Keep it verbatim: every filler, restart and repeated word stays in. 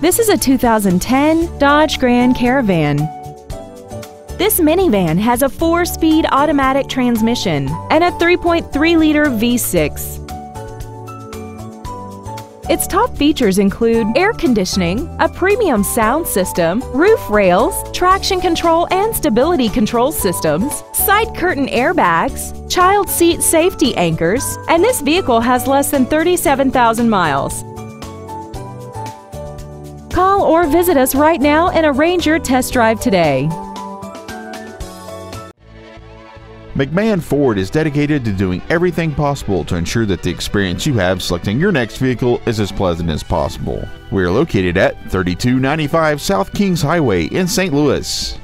This is a two thousand ten Dodge Grand Caravan. This minivan has a four-speed automatic transmission and a three point three liter V six. Its top features include air conditioning, a premium sound system, roof rails, traction control and stability control systems, side curtain airbags, child seat safety anchors, and this vehicle has less than thirty-seven thousand miles. Call or visit us right now and arrange your test drive today. McMahon Ford is dedicated to doing everything possible to ensure that the experience you have selecting your next vehicle is as pleasant as possible. We are located at thirty-two ninety-five South Kings Highway in Saint Louis.